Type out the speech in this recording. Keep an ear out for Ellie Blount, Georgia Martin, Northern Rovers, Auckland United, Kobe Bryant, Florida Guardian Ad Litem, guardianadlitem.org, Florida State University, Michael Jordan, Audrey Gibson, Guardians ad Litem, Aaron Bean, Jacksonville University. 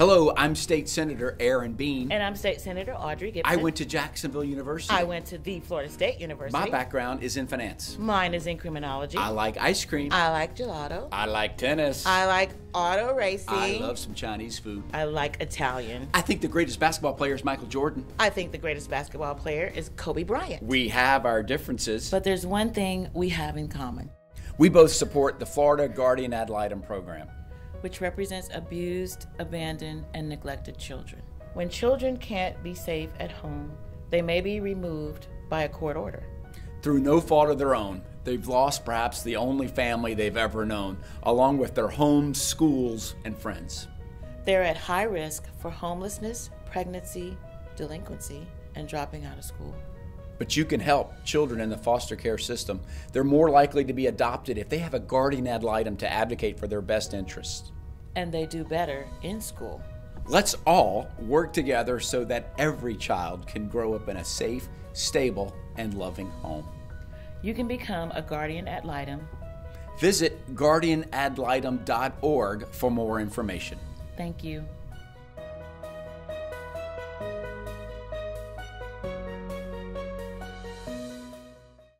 Hello, I'm State Senator Aaron Bean. And I'm State Senator Audrey Gibson. I went to Jacksonville University. I went to the Florida State University. My background is in finance. Mine is in criminology. I like ice cream. I like gelato. I like tennis. I like auto racing. I love some Chinese food. I like Italian. I think the greatest basketball player is Michael Jordan. I think the greatest basketball player is Kobe Bryant. We have our differences. But there's one thing we have in common. We both support the Florida Guardian Ad Litem program, which represents abused, abandoned, and neglected children. When children can't be safe at home, they may be removed by a court order. Through no fault of their own, they've lost perhaps the only family they've ever known, along with their homes, schools, and friends. They're at high risk for homelessness, pregnancy, delinquency, and dropping out of school. But you can help children in the foster care system. They're more likely to be adopted if they have a guardian ad litem to advocate for their best interests. And they do better in school. Let's all work together so that every child can grow up in a safe, stable, and loving home. You can become a guardian ad litem. Visit guardianadlitem.org for more information. Thank you.